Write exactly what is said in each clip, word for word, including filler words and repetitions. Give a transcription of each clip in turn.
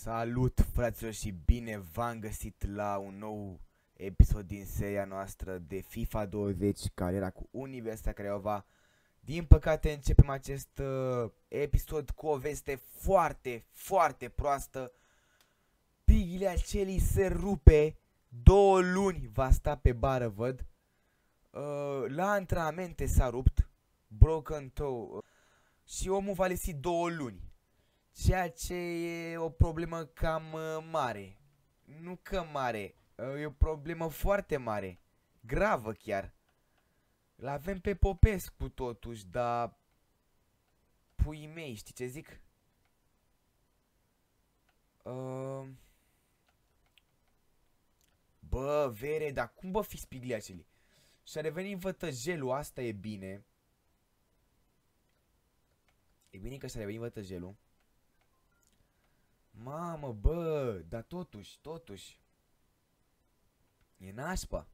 Salut, fraților, și bine v-am găsit la un nou episod din seria noastră de FIFA douăzeci, care era cu Universitatea Craiova. Din păcate începem acest uh, episod cu o veste foarte, foarte proastă. Pigliacelli se rupe, două luni va sta pe bară, văd. Uh, la antrenamente s-a rupt, broken toe, și omul va lesi două luni. Ceea ce e o problemă cam mare. Nu că mare, e o problemă foarte mare. Gravă chiar. L-avem pe Popescu totuși, dar... Puii mei, știi ce zic? Uh... Bă, vere, dar cum bă fi Pigliacelli? Și-a revenit vătăjelul, asta e bine. E bine că și-a revenit vătăjelul. Mamă, bă, dar totuși, totuși e nașpa.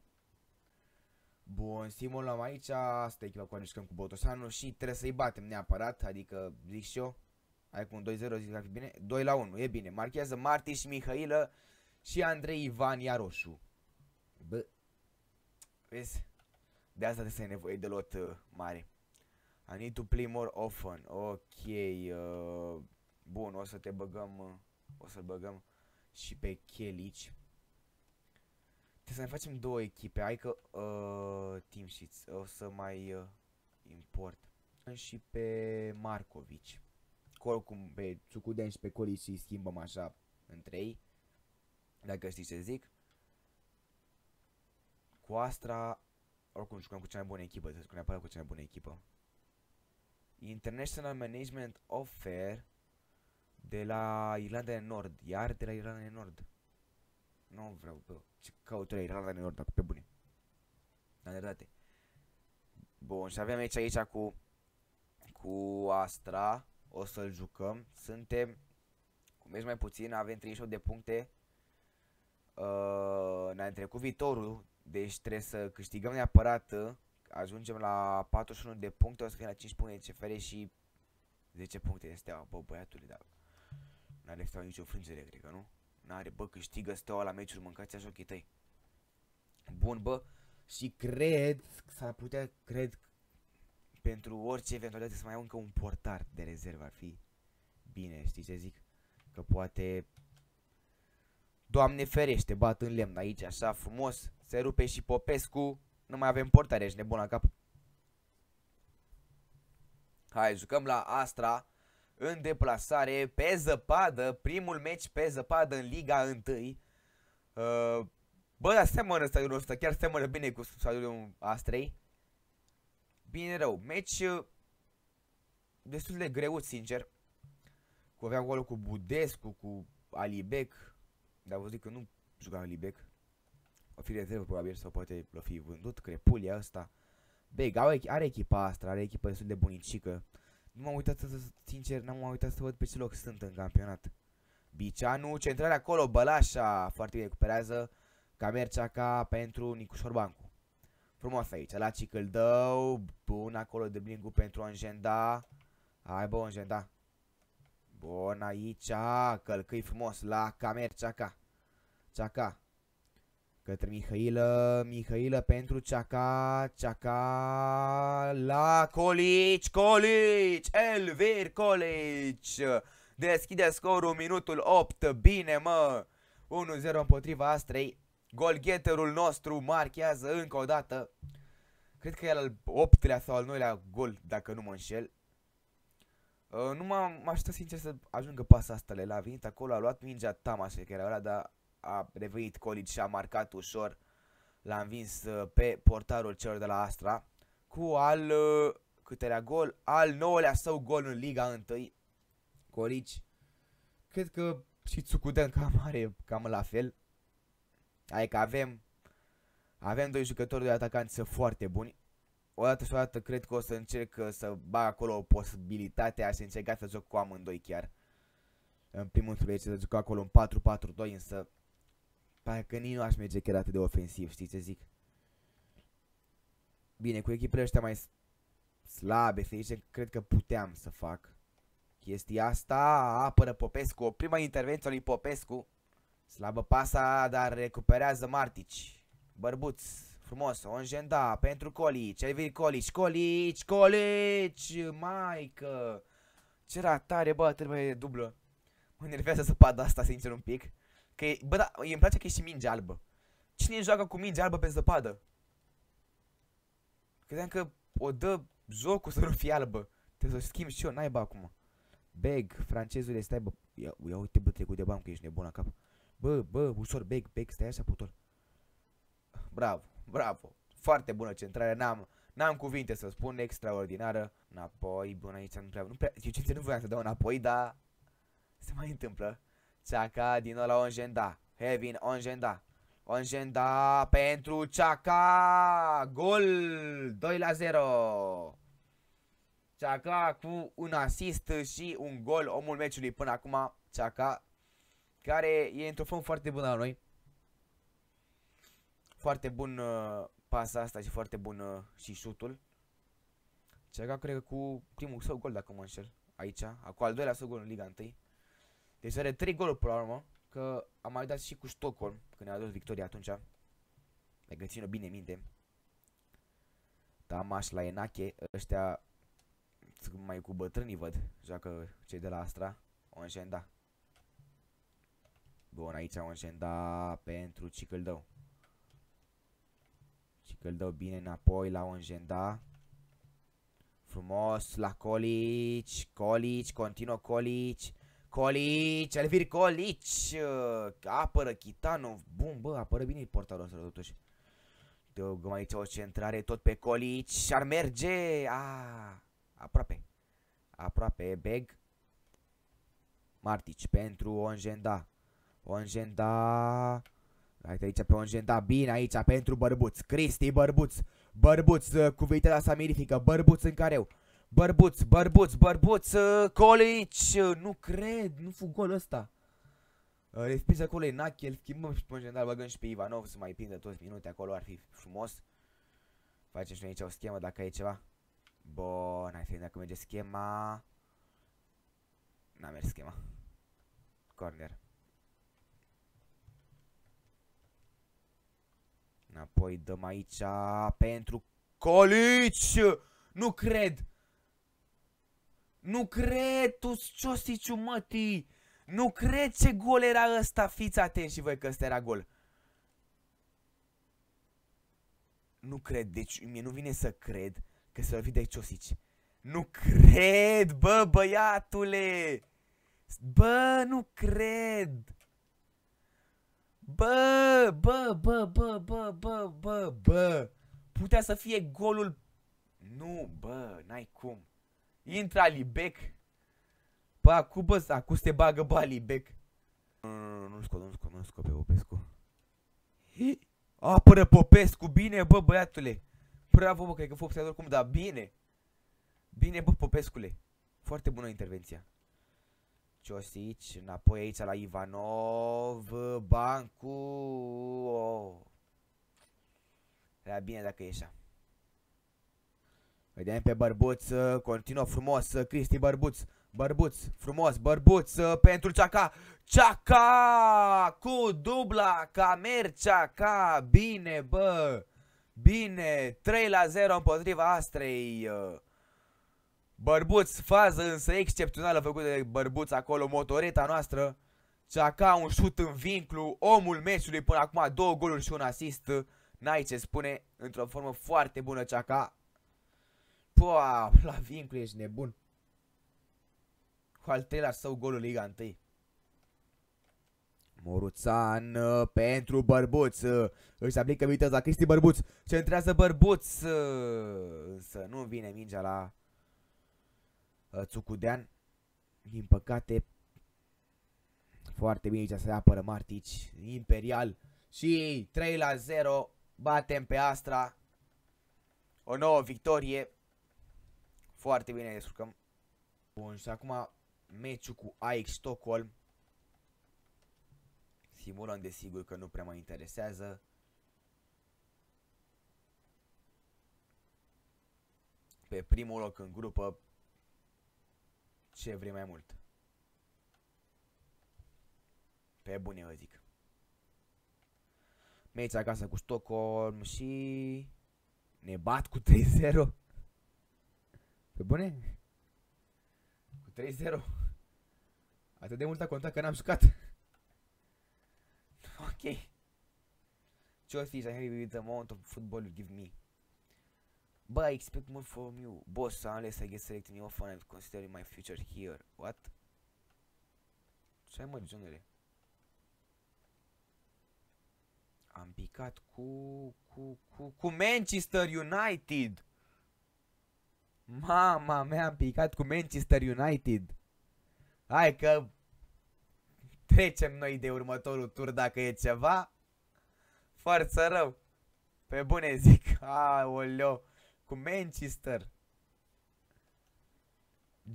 Bun, simulăm aici, asta e echipa cu care ne jucăm cu Botoșanul și trebuie să-i batem neapărat, adică zic și eu. Hai cu un doi zero, zic că ar fi bine, doi la unu, e bine. Marchează Martis și Mihăilă și Andrei Ivan ia roșu. Bă, vezi? De asta trebuie să ai nevoie de lot uh, mare. I need to play more often, ok. uh... Bun, o să te băgăm, o să băgăm și pe Chelici. Trebuie să mai facem două echipe, hai că uh, team sheets, o să mai uh, import. Și pe Markovic. Oricum pe Țucudean și pe Koljić și schimbăm așa între ei. Dacă știi ce zic. Cu Astra, oricum jucăm cu cea mai bună echipă, trebuie să jucăm neapărat cu cea mai bună echipă. International Management Offer. De la Irlanda de Nord, iar de la Irlanda de Nord. Nu vreau, bă, ce caut la Irlanda de Nord, acum pe bune. Dar de date. Bun, și avem aici, aici cu cu Astra, o să-l jucăm. Suntem, cum ești mai puțin, avem treizeci și opt de puncte. Uh, Ne-a trecut viitorul, deci trebuie să câștigăm neapărat. Ajungem la patruzeci și unu de puncte, o să fim la cinci puncte de C F R și zece puncte de Steaua, bă, băiatule, da. N-are Steaua nicio frângere, cred că nu? N-are, bă, câștigă Steaua la meciul, mâncați așa ochii tăi. Bun, bă, și cred, s-ar putea, cred, pentru orice eventualitate să mai iau încă un portar de rezervă, ar fi bine, știi ce zic? Că poate, Doamne ferește, bat în lemn aici, așa frumos, se rupe și Popescu, nu mai avem portare, ești nebun la cap. Hai, jucăm la Astra. În deplasare, pe zăpadă, primul meci pe zăpadă în Liga unu. uh, Bă, dar seamănă stadionul ăsta, chiar seamănă bine cu stadionul Astrei. Bine rău, meci uh, destul de greu, sincer. Cu aveam acolo cu Budescu, cu Alibec. Dar vă zic că nu jucam Alibec. O fi rezervă probabil sau poate l-o fi vândut, crepulia ăsta. Beg, are echipa Astra, are echipa destul de bunicică. Nu m-am uitat să, sincer, n-am uitat să văd pe ce loc sunt în campionat. Bicianu, centrare acolo, Bălașa, foarte bine recuperează. Camer Ceaca pentru Nicușor Bancu. Frumos aici, la Cicâldău, bun acolo de blingul pentru Ongenda. Hai bă, Ongenda. Bun aici, călcâi frumos la Camer Ceaca. Ceaca. Către Mihăilă, Mihăilă pentru Ceaca, Ceaca la Koljić, Koljić, Elvir Koljić. Deschide scorul, minutul opt, bine mă, unu zero împotriva Astrei. Golgheterul nostru marchează încă o dată. Cred că e al optulea sau al nouălea gol, dacă nu mă înșel. Nu m-am așteptat sincer să ajungă pasa asta, el a venit acolo, a luat mingea Tama, așa că era ăla, dar... A revenit Koljić și a marcat ușor. L-a învins pe portarul celor de la Astra. Cu al câtelea gol, al nouălea său gol în Liga unu. Koljić. Cred că și Țucudean cam are cam la fel. Adică avem Avem doi jucători de atacanți foarte buni. Odată și odată cred că o să încerc să bag acolo o posibilitate. Aș încerca să joc cu amândoi chiar. În primul turn să joc acolo în patru patru doi, însă parcă nici nu aș merge chiar atât de ofensiv, știi ce zic? Bine, cu echipele ăștia mai slabe, să zicem, cred că puteam să fac Chestia asta apără Popescu, o prima intervenție lui Popescu. Slabă pasa, dar recuperează Martici. Bărbuț, frumos, Ongenda pentru Koljić, el vine Koljić, Koljić, Koljić, maică. Ce ratare, bă, trebuie dublă. Mă nervează să pad asta, sincer, un pic. Că e, bă, da, îmi place că e și minge albă. Cine joacă cu minge albă pe zăpadă? Credeam că o dă jocul să nu fie albă. Trebuie să o schimb și eu, naiba acum. Beg, francezule, stai, bă. Ia, ia uite, bă, trecut de bani, că ești nebun la cap. Bă, bă, ușor, beg, beg, stai așa, putol. Bravo, bravo. Foarte bună centrare, n-am n-am cuvinte să spun, extraordinară. Înapoi, bună, aici nu prea, nu prea, eu ce nu voiam să dau înapoi, dar se mai întâmplă. Ceaca din nou la Ongenda. Heavy, Ongenda. Ongenda pentru Ceaca. Gol! doi la zero. Ceaca cu un asist și un gol, omul meciului până acum, Ceaca, care e într-o formă foarte bună la noi. Foarte bun uh, pasa asta și foarte bun uh, și șutul. Ceaca cred că cu primul său gol, dacă mă înșel, aici, cu al doilea său gol în Liga unu. Deci are trei goluri până la urmă, că am mai dat și cu Stockholm, când ne-a adus victoria atunci. Mai găsim-o bine minte. Tamaș la Enache, ăștia mai cu bătrânii văd, joacă cei de la Astra. Ongenda. Bun, aici Ongenda pentru Cicâldău. Cicâldău bine înapoi la Ongenda. Frumos la Koljić. Koljić, continuă Koljić. Koljić, Elvir Koljić. Apără Chitanov. Bun, bă, apără bine portarul ăsta totuși. Dăugăm aici o centrare tot pe Koljić și ar merge. Ah, aproape. Aproape, beg. Martici pentru Ongenda. Ongenda. Haide aici pe Ongenda, bine aici pentru Bărbuț. Cristi Bărbuț. Bărbuț cu viteza sa mirifică. Bărbuț în careu. Bărbuț, Bărbuț, Bărbuț, Koljić. Nu cred, nu fu gol ăsta. Respins acolo e Nachi, el schimbăm și pe Ongenda, băgăm și pe Ivanov să mai prindă toți minute acolo, ar fi frumos. Facem și noi aici o schemă dacă e ceva. Bun, hai să vedem dacă merge schema. N-a mers schema. Corner. Apoi dăm aici pentru Koljić. Nu cred. Nu cred, tu ciosici, mătii. Nu cred ce gol era ăsta. Fiți atenți și voi că ăsta era gol. Nu cred, deci mie nu vine să cred că s-a lovit de Ciosici. Nu cred, bă, băiatule. Bă, nu cred. Bă, bă, bă, bă, bă, bă, bă, bă. Putea să fie golul. Nu, bă, n-ai cum. Intră Alibec. Bă, acu, bă, acu se bagă, bă, Alibec. Nu, nu, nu, nu scot, nu scot, nu scot pe Popescu. Apără Popescu, bine, bă, băiatule. Bravo, bă, cred că fă observator cum, dar bine. Bine, bă, Popescule. Foarte bună intervenția. Ciosici, înapoi aici la Ivanov, Bancu, oh. Era bine dacă ieșea. Vedem pe Bărbuț, continuă frumos, Cristi Bărbuț, Bărbuț, frumos, Bărbuț pentru Ceaca. Ceaca cu dubla, ca merg Ceaca, bine bă, bine, trei la zero împotriva Astrei. Bărbuț, fază însă excepțională făcută de Bărbuț acolo, motoreta noastră. Ceaca, un șut în vinclu, omul meciului până acum, două goluri și un asist. N-ai ce spune, într-o formă foarte bună Ceaca. Pua, la vinclu ești nebun. Cu al treilea său golul Liga unu. Moruțan pentru Bărbuț. Își aplică viteza Cristi Bărbuț. Centrează Bărbuț. Însă nu vine mingea la Țucudean, din păcate. Foarte bine aici se apără Martici, imperial. Și trei la zero, batem pe Astra. O nouă victorie. Foarte bine ne surcăm. Bun, și acum meciul cu Ajax Stockholm. Simulăm desigur că nu prea mă interesează. Pe primul loc în grupă. Ce vrei mai mult? Pe bune eu zic. Meiți acasă cu Stockholm și ne bat cu trei zero. Pe bune? Cu trei zero. Atât de mult a contat că n-am jucat. Ok. Just is I have with the amount of football you give me. But I expect more from you, boss, unless I get selected in your final considering my future here. What? Ce ai, mă, genere? Am picat cu, cu, cu, cu Manchester United. Mama mea, am picat cu Manchester United. Hai că trecem noi de următorul tur dacă e ceva. Forță rău. Pe bune zic. Aoleo. Cu Manchester.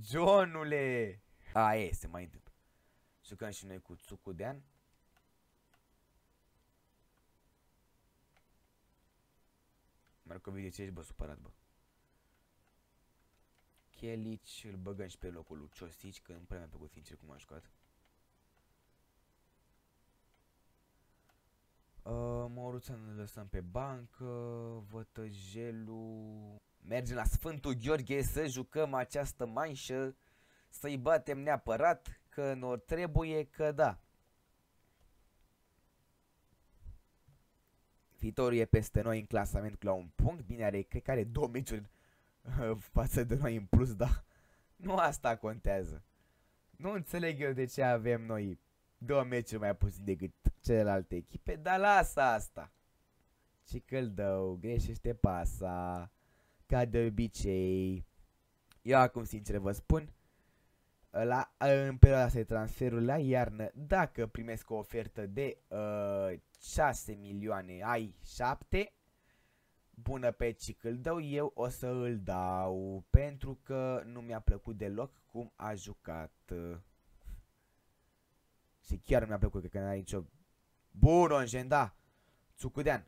Johnule. A, e, se mai întâmplă. Jucăm și noi cu Țucudean. Markovic, de ce ești, bă, supărat, bă? Chelici, îl băgăm și pe locul lui Ciosici, că nu prea mi-a plăcut sincer cum a jucat. Uh, Moruțan îl lăsăm pe bancă, Vătăjelul... Mergem la Sfântul Gheorghe să jucăm această manșă, să-i batem neapărat, că n-or trebuie, că da. Viitorul e peste noi în clasament la un punct, bine are, cred că are două meciuri față de noi în plus, dar nu asta contează. Nu înțeleg eu de ce avem noi două meciuri mai puțin decât celelalte echipe, dar lasă asta. Cicâldău greșește pasa, ca de obicei. Eu acum sincer vă spun, la, în perioada asta de transferul la iarnă, dacă primesc o ofertă de uh, șase milioane, ai șapte, bună pe Cicâldău, eu o să îl dau, pentru că nu mi-a plăcut deloc cum a jucat. Și chiar nu mi-a plăcut, că n-are nicio... Bun, Ongenda! Țucudean!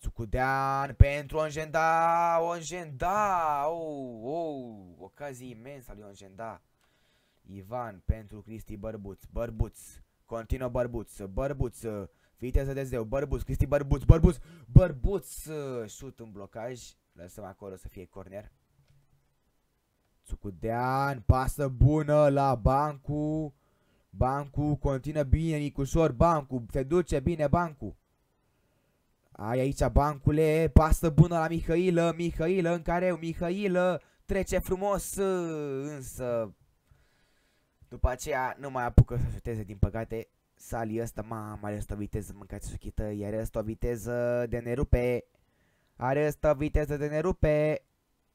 Țucudean pentru Ongenda! Ongenda! Oh, oh, ocazie imensă lui Ongenda! Ivan pentru Cristi Bărbuț, Bărbuț, continuă Bărbuț, Bărbuț, viteză de zeu, Bărbuț, Cristi Bărbuț, Bărbuț, Bărbuț, șut în blocaj, lăsăm acolo să fie corner. Țucudean, pasă bună la Bancu, Bancu, continuă bine Nicușor, Bancu, se duce bine Bancu. Ai aici Bancule, pasă bună la Mihăilă, Mihăilă în care Mihăilă trece frumos, însă... După aceea nu mai apucă să șuteze, din păcate. Sali ăsta, mamă, are ăsta o viteză, mâncați suchită, iar ăsta o viteză de nerupe. Are ăsta o viteză de nerupe.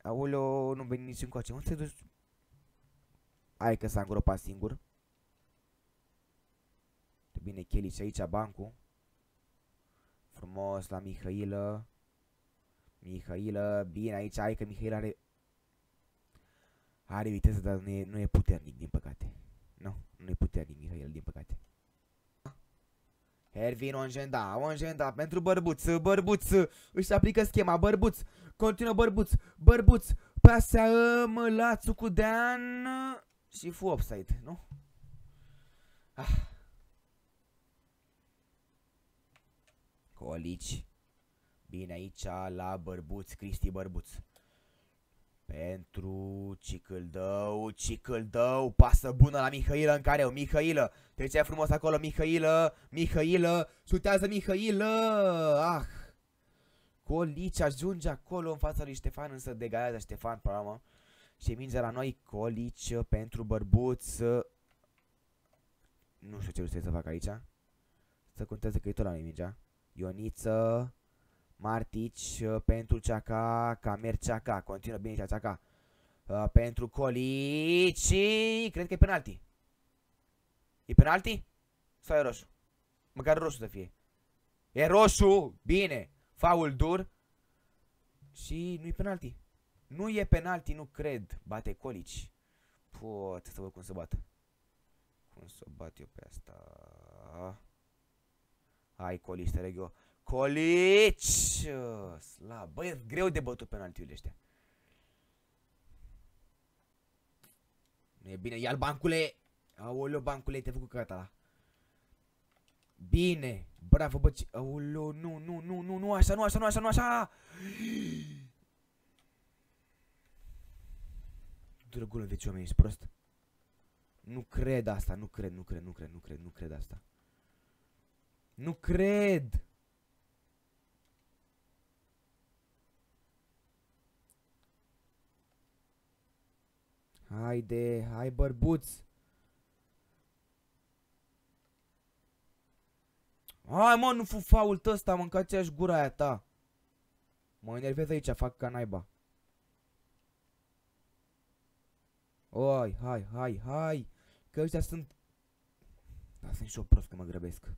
Aoleo, nu veni nici încoace, unde te duci? Hai că s-a îngropat singur. Bine Chelici aici, Bancu. Frumos la Mihăilă. Mihăilă, bine aici, hai că Mihăilă are... Are viteză, dar nu e, nu e puternic, din păcate. Nu, nu e puternic Mihăilă, din păcate. Hervin Ongenda, Ongenda pentru Bărbuț, Bărbuț, își aplică schema, Bărbuț, continuă Bărbuț, Bărbuț, pasea mă la Țucudean și fu offside, nu? Ah. Koljić, bine aici la Bărbuț, Cristi Bărbuț. Pentru Cicâldău, Cicâldău, pasă bună la Mihăilă în care o Mihăilă, trecea frumos acolo Mihăilă, Mihăilă, șutează Mihăilă, ah! Koljić ajunge acolo în fața lui Ștefan, însă degajează Ștefan, problemă, și mingea la noi, Koljić pentru Bărbuț. Nu știu ce trebuie să fac aici, să conteze că e tot la noi mingea. Ionită, Martici pentru Ceaca, Camer Ceaca, continuă bine Ceaca, uh, pentru Koljić, cred că e penalti. E penalti? Sau e roșu? Măcar roșu să fie. E roșu, bine, faul dur și nu e penalti. Nu e penalti, nu cred, bate Koljić. Pot să văd cum să bată. Cum să bat eu pe asta? Hai Koljić, te leg eu. Koljić! Slab. Băi, e greu de bătut penaltiurile astea. E bine, iar Bancule. Aoleu, Bancule, te-ai făcut căcat ala. Bine, bravo, bă, ce... Aoleu, nu, nu, nu, nu, nu, așa, nu, așa, nu, așa, nu, așa. Du-te gulă în veci, oameni, ești prost. Nu cred asta, nu cred, nu cred, nu cred, nu cred, nu cred asta. Nu cred. Haide, hai Bărbuț. Hai mă, nu fu faul ăsta, mâncați-aș gura aia ta. Mă enervez aici, fac ca naiba. Oi, hai, hai, hai. Că ăștia sunt... Da, sunt și eu prost că mă grăbesc.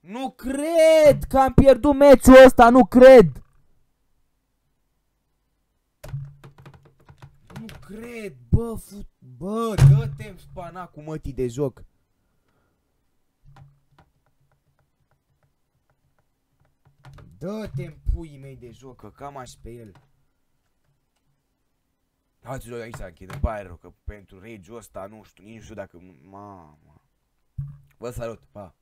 Nu cred că am pierdut meciul ăsta, nu cred. Nu cred, bă, fut... Bă, dă-te-mi spana cu mătii de joc. Dă-te-mi puii mei de joc, că cam aș pe el. Hați joc aici, închidem, pare rău, că pentru regiul ăsta, nu știu, nici nu știu dacă... Mama... Vă salut, pa!